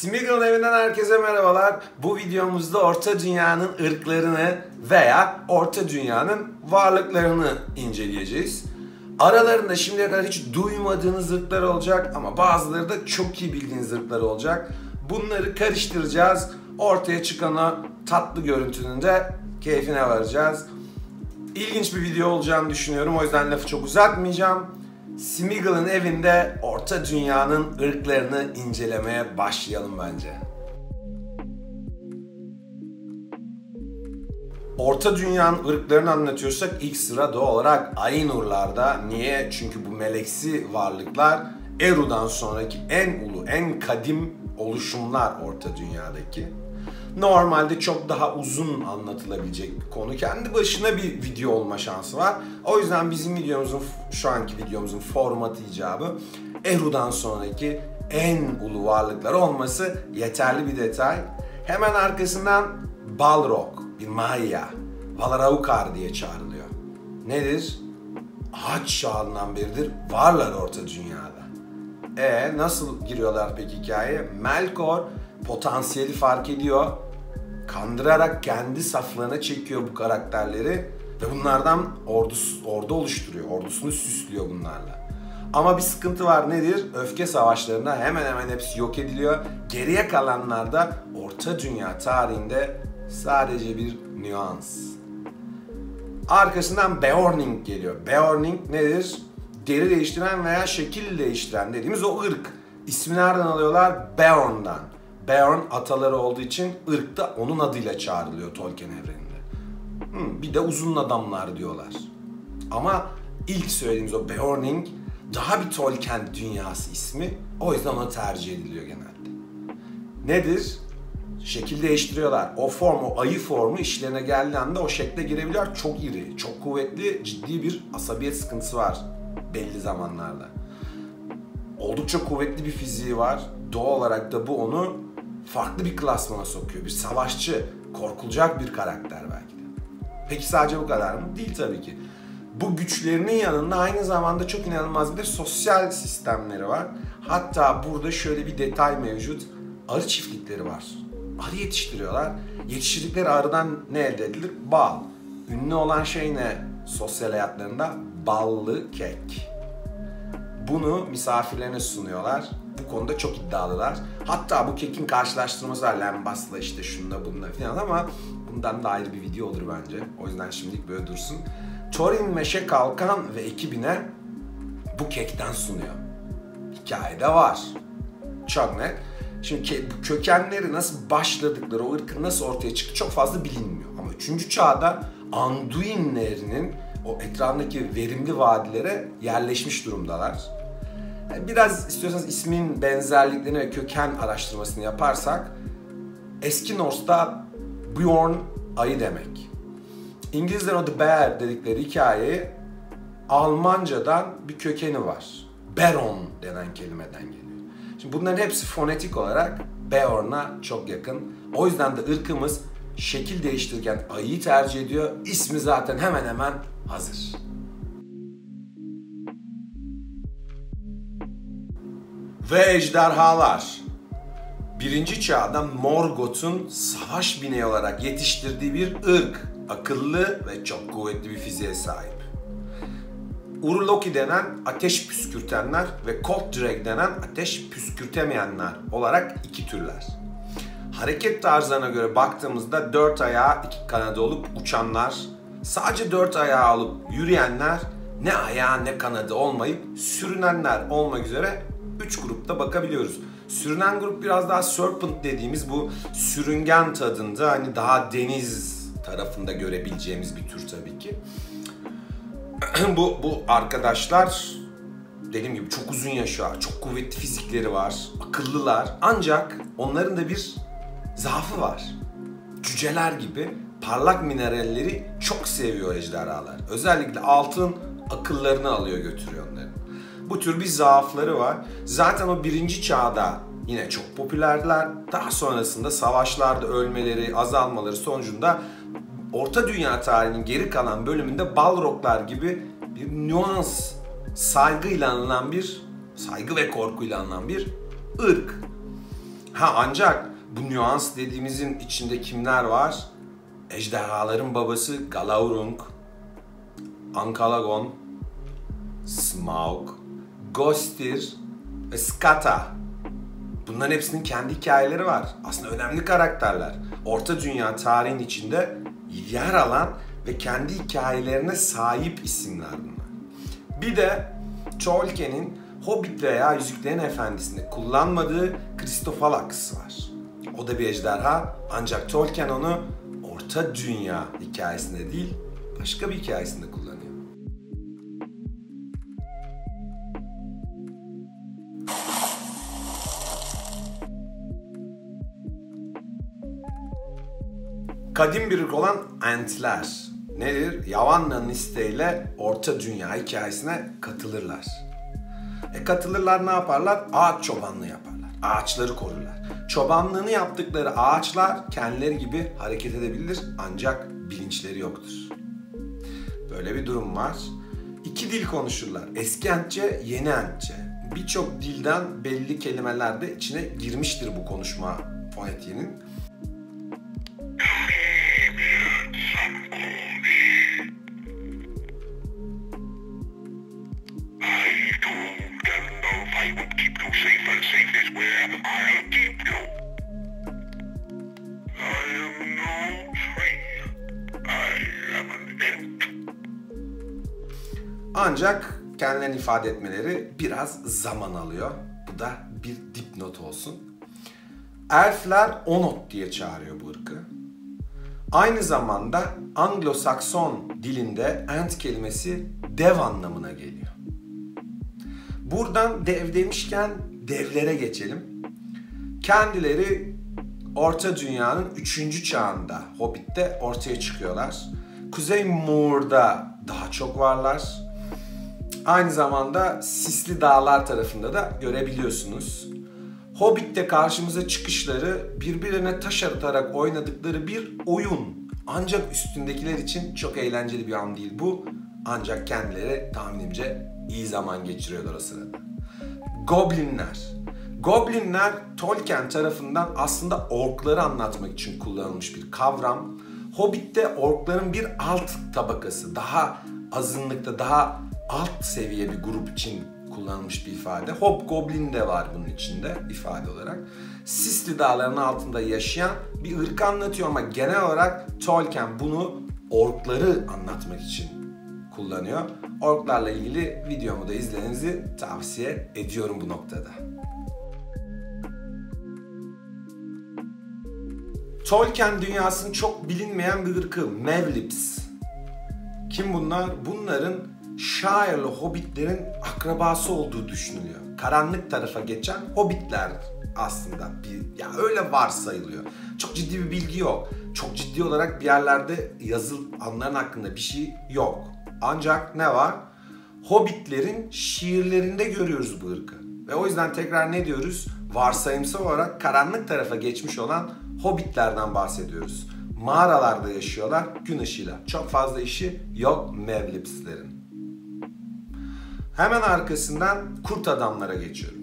Smeagol evinden herkese merhabalar. Bu videomuzda Orta Dünya'nın ırklarını veya Orta Dünya'nın varlıklarını inceleyeceğiz. Aralarında şimdiye kadar hiç duymadığınız ırklar olacak ama bazıları da çok iyi bildiğiniz ırklar olacak. Bunları karıştıracağız. Ortaya çıkan o tatlı görüntünün de keyfine varacağız. İlginç bir video olacağını düşünüyorum. O yüzden lafı çok uzatmayacağım. Smeagol'ın evinde Orta Dünya'nın ırklarını incelemeye başlayalım bence. Orta Dünya'nın ırklarını anlatıyorsak ilk sıra doğal olarak Ainur'larda. Niye? Çünkü bu meleksi varlıklar Eru'dan sonraki en ulu, en kadim oluşumlar Orta Dünya'daki. Normalde çok daha uzun anlatılabilecek bir konu. Kendi başına bir video olma şansı var. O yüzden bizim videomuzun, şu anki videomuzun formatı icabı Eru'dan sonraki en ulu varlıklar olması yeterli bir detay. Hemen arkasından Balrog, bir Maya, Valaraukar diye çağrılıyor. Nedir? Ağaç çağından beridir varlar Orta Dünya'da. Nasıl giriyorlar peki hikayeye? Melkor potansiyeli fark ediyor. Kandırarak kendi saflarına çekiyor bu karakterleri ve bunlardan ordu oluşturuyor. Ordusunu süslüyor bunlarla. Ama bir sıkıntı var, nedir? Öfke savaşlarında hemen hemen hepsi yok ediliyor. Geriye kalanlar da Orta Dünya tarihinde sadece bir nüans. Arkasından Beorning geliyor. Beorning nedir? Deri değiştiren veya şekil değiştiren dediğimiz o ırk. İsmi nereden alıyorlar? Beorn'dan. Beorn ataları olduğu için ırk da onun adıyla çağrılıyor Tolkien evreninde. Bir de uzun adamlar diyorlar. Ama ilk söylediğimiz o Beorning daha bir Tolkien dünyası ismi. O yüzden ona tercih ediliyor genelde. Nedir? Şekil değiştiriyorlar. O form, o ayı formu işlerine geldiğinde o şekle girebiliyor. Çok iri, çok kuvvetli, ciddi bir asabiyet sıkıntısı var belli zamanlarda. Oldukça kuvvetli bir fiziği var. Doğal olarak da bu onu farklı bir klasmana sokuyor. Bir savaşçı, korkulacak bir karakter belki de. Peki sadece bu kadar mı? Değil tabii ki. Bu güçlerinin yanında aynı zamanda çok inanılmaz bir sosyal sistemleri var. Hatta burada şöyle bir detay mevcut. Arı çiftlikleri var. Arı yetiştiriyorlar. Yetiştirdikleri arıdan ne elde edilir? Bal. Ünlü olan şey ne sosyal hayatlarında? Ballı kek. Bunu misafirlerine sunuyorlar. Bu konuda çok iddialılar. Hatta bu kekin karşılaştırması var lambasla, işte şununla bununla falan, ama bundan da ayrı bir video olur bence. O yüzden şimdilik böyle dursun. Thorin Meşe Kalkan ve ekibine bu kekten sunuyor. Hikayede var. Çok net. Şimdi kökenleri nasıl başladıkları, o ırkın nasıl ortaya çıktı çok fazla bilinmiyor. Ama 3. çağda Anduinlerinin o etrafındaki verimli vadilere yerleşmiş durumdalar. Biraz istiyorsanız ismin benzerliklerini ve köken araştırmasını yaparsak, eski Norse'da Beorn ayı demek. İngilizler o The Bear dedikleri hikayeyi Almanca'dan bir kökeni var. Baron denen kelimeden geliyor. Şimdi bunların hepsi fonetik olarak Beorn'a çok yakın. O yüzden de ırkımız şekil değiştirirken ayıyı tercih ediyor. İsmi zaten hemen hemen hazır. Ve ejderhalar. 1. çağda Morgoth'un savaş bineği olarak yetiştirdiği bir ırk. Akıllı ve çok kuvvetli bir fiziğe sahip. Uruloki denen ateş püskürtenler ve Cold Drag denen ateş püskürtemeyenler olarak iki türler. Hareket tarzlarına göre baktığımızda 4 ayağı 2 kanadı olup uçanlar, sadece 4 ayağı olup yürüyenler, ne ayağı ne kanadı olmayıp sürünenler olmak üzere 3 grupta bakabiliyoruz. Sürünen grup biraz daha serpent dediğimiz bu sürüngen tadında, hani daha deniz tarafında görebileceğimiz bir tür tabii ki. bu arkadaşlar dediğim gibi çok uzun yaşıyorlar, çok kuvvetli fizikleri var, akıllılar, ancak onların da bir zaafı var. Cüceler gibi parlak mineralleri çok seviyor ejderhalar. Özellikle altın akıllarını alıyor götürüyor onların. Bu tür bir zaafları var. Zaten o 1. çağda yine çok popülerler. Daha sonrasında savaşlarda ölmeleri, azalmaları sonucunda Orta Dünya tarihinin geri kalan bölümünde Balroglar gibi bir nüans, saygıyla anılan bir, saygı ve korkuyla anılan bir ırk. Ancak bu nüans dediğimizin içinde kimler var? Ejderhaların babası Glaurung, Ancalagon, Smaug, Gostir ve Skata. Bunların hepsinin kendi hikayeleri var. Aslında önemli karakterler. Orta Dünya tarihin içinde yer alan ve kendi hikayelerine sahip isimler bunlar. Bir de Tolkien'in Hobbit veya Yüzüklerin Efendisi'nde kullanmadığı Christopher Luxus var. O da bir ejderha, ancak Tolkien onu Orta Dünya hikayesinde değil, başka bir hikayesinde kullanıyor. Kadim bir ırk olan Entler nedir? Yavanna'nın isteğiyle Orta Dünya hikayesine katılırlar. Katılırlar, ne yaparlar? Ağaç çobanlığı yaparlar. Ağaçları korurlar. Çobanlığını yaptıkları ağaçlar kendileri gibi hareket edebilir ancak bilinçleri yoktur. Böyle bir durum var. İki dil konuşurlar. Eski Entçe, yeni Entçe. Birçok dilden belli kelimeler de içine girmiştir bu konuşma fonetiğinin. Ancak kendilerini ifade etmeleri biraz zaman alıyor. Bu da bir dipnot olsun. Elfler Onot diye çağırıyor bu ırkı. Aynı zamanda Anglo-Sakson dilinde Ent kelimesi dev anlamına geliyor. Buradan dev demişken devlere geçelim. Kendileri Orta Dünya'nın 3. çağında Hobbit'te ortaya çıkıyorlar. Kuzey Moor'da daha çok varlar. Aynı zamanda Sisli Dağlar tarafında da görebiliyorsunuz. Hobbit'te karşımıza çıkışları birbirine taş atarak oynadıkları bir oyun. Ancak üstündekiler için çok eğlenceli bir an değil bu. Ancak kendileri tahminimce iyi zaman geçiriyorlar o sırada. Goblinler. Goblinler Tolkien tarafından aslında orkları anlatmak için kullanılmış bir kavram. Hobbit'te orkların bir alt tabakası, daha azınlıkta, daha alt seviye bir grup için kullanılmış bir ifade. Hobgoblin de var bunun içinde ifade olarak. Sisli Dağları'nın altında yaşayan bir ırk anlatıyor ama genel olarak Tolkien bunu orkları anlatmak için kullanıyor. Orklarla ilgili videomu da izlemenizi tavsiye ediyorum bu noktada. Tolkien dünyasının çok bilinmeyen bir ırkı Mevlips. Kim bunlar? Bunların Shire'lı Hobbitlerin akrabası olduğu düşünülüyor. Karanlık tarafa geçen Hobbitler aslında öyle varsayılıyor. Çok ciddi bir bilgi yok. Çok ciddi olarak bir yerlerde yazılanların hakkında bir şey yok. Ancak ne var? Hobbitlerin şiirlerinde görüyoruz bu ırkı. Ve o yüzden tekrar ne diyoruz? Varsayımsal olarak karanlık tarafa geçmiş olan Hobbitlerden bahsediyoruz. Mağaralarda yaşıyorlar gün ışığıyla. Çok fazla işi yok Mevlipslerin. Hemen arkasından Kurt Adamlara geçiyorum.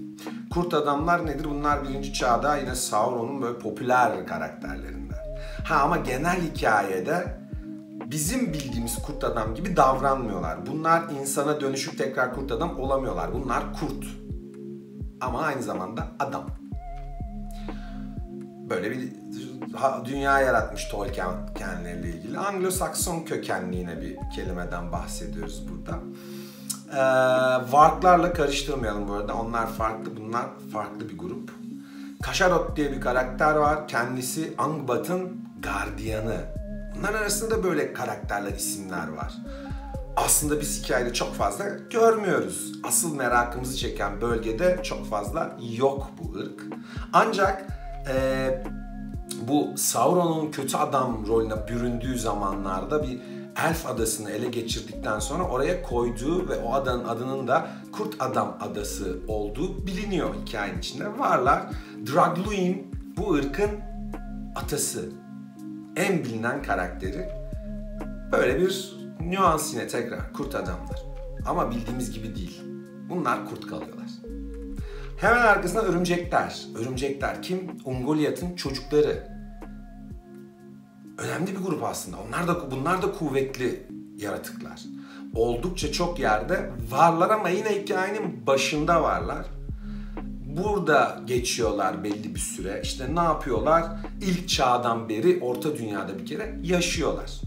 Kurt Adamlar nedir? Bunlar 1. çağda yine Sauron'un böyle popüler karakterlerinden. Ama genel hikayede bizim bildiğimiz Kurt Adam gibi davranmıyorlar. Bunlar insana dönüşüp tekrar Kurt Adam olamıyorlar. Bunlar kurt. Ama aynı zamanda adam. Böyle bir dünya yaratmış Tolkien kendileriyle ilgili. Anglo-Sakson kökenli yine bir kelimeden bahsediyoruz burada. Varklarla karıştırmayalım bu arada. Onlar farklı, bunlar farklı bir grup. Kaşarot diye bir karakter var. Kendisi Angbat'ın gardiyanı. Bunların arasında böyle karakterler, isimler var. Aslında biz hikayede çok fazla görmüyoruz. Asıl merakımızı çeken bölgede çok fazla yok bu ırk. Ancak bu Sauron'un kötü adam rolüne büründüğü zamanlarda bir Elf Adası'nı ele geçirdikten sonra oraya koyduğu ve o adanın adının da Kurt Adam Adası olduğu biliniyor, hikayenin içinde varlar. Dragluin bu ırkın atası, en bilinen karakteri. Böyle bir nüans yine tekrar Kurt Adamlar. Ama bildiğimiz gibi değil. Bunlar kurt kalıyorlar. Hemen arkasından örümcekler. Örümcekler kim? Ungoliath'ın çocukları. Önemli bir grup aslında. Bunlar da kuvvetli yaratıklar. Oldukça çok yerde varlar ama yine hikayenin başında varlar. Burada geçiyorlar belli bir süre. İşte ne yapıyorlar? İlk çağdan beri Orta Dünya'da bir kere yaşıyorlar.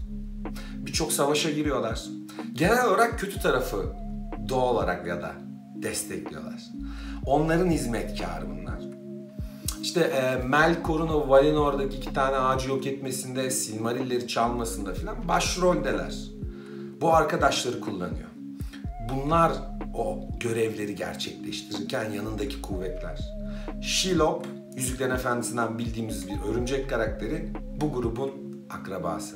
Birçok savaşa giriyorlar. Genel olarak kötü tarafı doğal olarak ya da destekliyorlar. Onların hizmetkarı bunlar. İşte Melkor'un o Valinor'daki 2 tane ağacı yok etmesinde, Silmarilleri çalmasında filan başroldeler. Bu arkadaşları kullanıyor. Bunlar o görevleri gerçekleştirirken yanındaki kuvvetler. Shelob, Yüzüklerin Efendisi'nden bildiğimiz bir örümcek karakteri, bu grubun akrabası.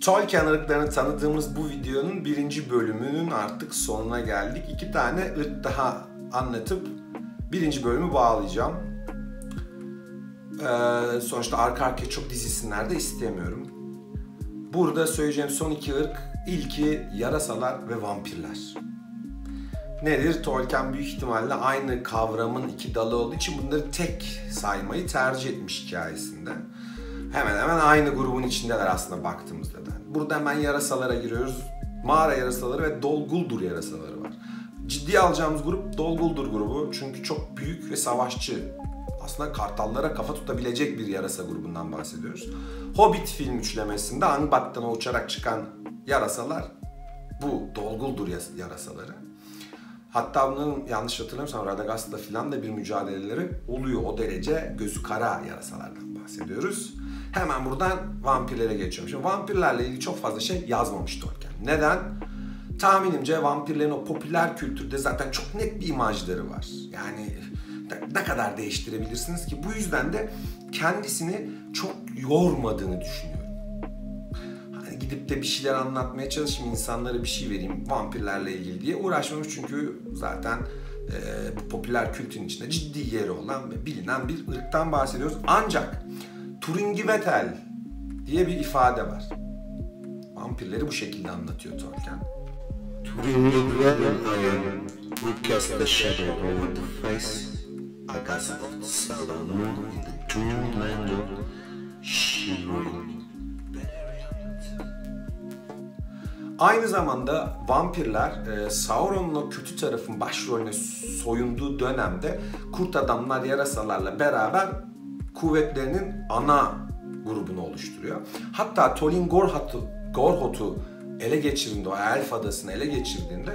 Tolkien ırklarını tanıdığımız bu videonun 1. bölümünün artık sonuna geldik. 2 tane ırk daha anlatıp 1. bölümü bağlayacağım. Sonuçta arka arkaya çok dizilsinler de istemiyorum. Burada söyleyeceğim son 2 ırk, ilki yarasalar ve vampirler. Nedir? Tolkien büyük ihtimalle aynı kavramın 2 dalı olduğu için bunları tek saymayı tercih etmiş hikayesinde. Hemen hemen aynı grubun içindeler aslında baktığımızda da. Burada hemen yarasalara giriyoruz. Mağara yarasaları ve Dol Guldur yarasaları var. Ciddiye alacağımız grup Dol Guldur grubu. Çünkü çok büyük ve savaşçı. Aslında kartallara kafa tutabilecek bir yarasa grubundan bahsediyoruz. Hobbit film üçlemesinde Angbat'tan uçarak çıkan yarasalar bu Dol Guldur yarasaları. Hatta bunun yanlış hatırlamıyorsam Radagast'la filan da bir mücadeleleri oluyor. O derece gözü kara yarasalardan bahsediyoruz. Hemen buradan vampirlere geçiyorum. Şimdi vampirlerle ilgili çok fazla şey yazmamış Tolkien. Neden? Tahminimce vampirlerin o popüler kültürde zaten çok net bir imajları var. Yani ne kadar değiştirebilirsiniz ki? Bu yüzden de kendisini çok yormadığını düşünüyorum. Hani gidip de bir şeyler anlatmaya çalışayım, insanlara bir şey vereyim vampirlerle ilgili diye uğraşmamış. Çünkü zaten bu popüler kültürün içinde ciddi yeri olan ve bilinen bir ırktan bahsediyoruz. Ancak Turingivetel diye bir ifade var. Vampirleri bu şekilde anlatıyor Tolkien. Aynı zamanda vampirler Sauron'la kötü tarafın başrolüne soyunduğu dönemde kurt adamlar yarasalarla beraber kuvvetlerinin ana grubunu oluşturuyor. Hatta Tolin Gorhoth'u ele geçirdiğinde, o Elf Adası'nı ele geçirdiğinde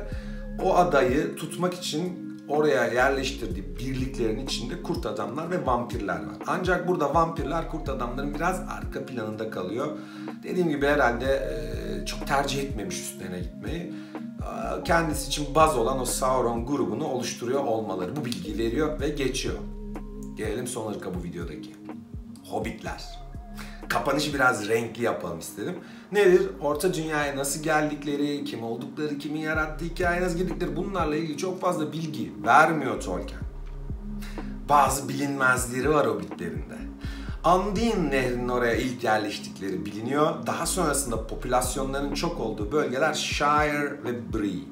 o adayı tutmak için oraya yerleştirdiği birliklerin içinde kurt adamlar ve vampirler var. Ancak burada vampirler kurt adamların biraz arka planında kalıyor. Dediğim gibi herhalde çok tercih etmemiş üstlerine gitmeyi. Kendisi için baz olan o Sauron grubunu oluşturuyor olmaları. Bu bilgi veriyor ve geçiyor. Gelelim son ırka bu videodaki. Hobbitler. Kapanışı biraz renkli yapalım istedim. Nedir? Orta Dünya'ya nasıl geldikleri, kim oldukları, kimin yarattığı hikaye, nasıl girdikleri, bunlarla ilgili çok fazla bilgi vermiyor Tolkien. Bazı bilinmezleri var Hobbitlerinde. Anduin nehrinin oraya ilk yerleştikleri biliniyor. Daha sonrasında popülasyonların çok olduğu bölgeler Shire ve Bree.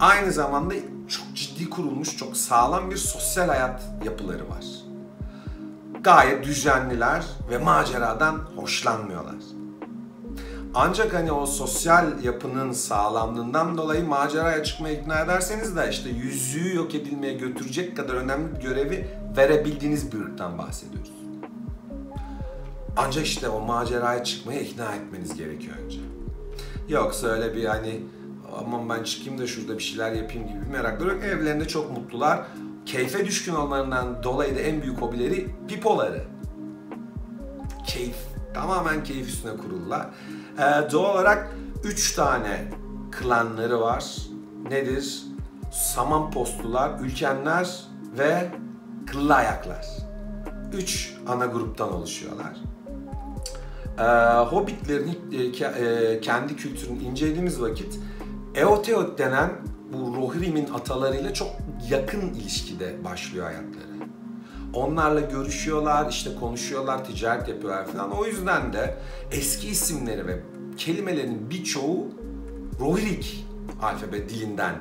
Aynı zamanda çok ciddi kurulmuş, çok sağlam bir sosyal hayat yapıları var. Gayet düzenliler ve maceradan hoşlanmıyorlar. Ancak hani o sosyal yapının sağlamlığından dolayı maceraya çıkmaya ikna ederseniz de işte yüzüğü yok edilmeye götürecek kadar önemli bir görevi verebildiğiniz bir ırktan bahsediyoruz. Ancak işte o maceraya çıkmaya ikna etmeniz gerekiyor önce. Yoksa öyle bir hani aman ben çıkayım da şurada bir şeyler yapayım gibi bir merakları yok. Evlerinde çok mutlular. Keyfe düşkün olmalarından dolayı da en büyük hobileri pipoları. Keyif. Tamamen keyif üstüne kurulurlar. Doğal olarak 3 tane klanları var. Nedir? Samanpostular, Ülkenler ve Kıllı Ayaklar. 3 ana gruptan oluşuyorlar. Hobbitlerin kendi kültürünü incelediğimiz vakit Eoteot denen bu Rohirrim'in atalarıyla çok yakın ilişkide başlıyor hayatları. Onlarla görüşüyorlar, işte konuşuyorlar, ticaret yapıyorlar falan. O yüzden de eski isimleri ve kelimelerin birçoğu Rohirrik alfabe dilinden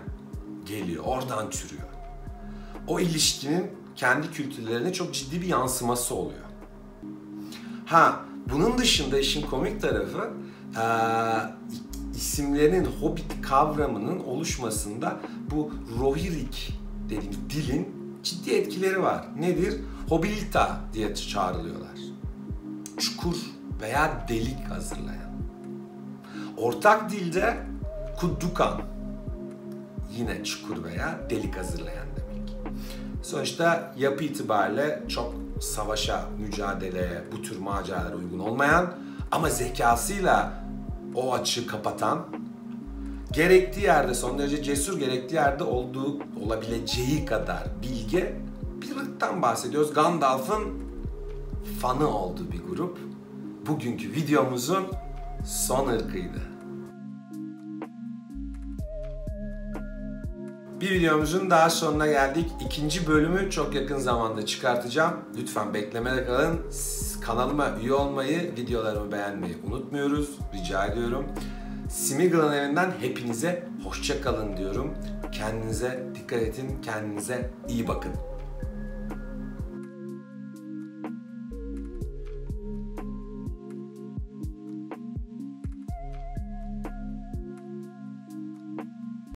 geliyor, oradan türüyor. O ilişkinin kendi kültürlerine çok ciddi bir yansıması oluyor. Ha, bunun dışında işin komik tarafı isimlerin Hobbit kavramının oluşmasında bu Rohirrik dediğimiz dilin ciddi etkileri var. Nedir? Hobilita diye çağrılıyorlar. Çukur veya delik hazırlayan. Ortak dilde kuddukan. Yine çukur veya delik hazırlayan demek. Sonuçta yapı itibariyle çok savaşa, mücadeleye, bu tür maceralara uygun olmayan ama zekasıyla o açığı kapatan, gerektiği yerde, son derece cesur, gerektiği yerde olabileceği kadar bilge bir ırktan bahsediyoruz. Gandalf'ın fanı olduğu bir grup. Bugünkü videomuzun son ırkıydı. Bir videomuzun daha sonuna geldik. İkinci bölümü çok yakın zamanda çıkartacağım. Lütfen beklemede kalın. Kanalıma üye olmayı, videolarımı beğenmeyi unutmuyoruz. Rica ediyorum. Smeagol'un evinden hepinize hoşça kalın diyorum. Kendinize dikkat edin. Kendinize iyi bakın.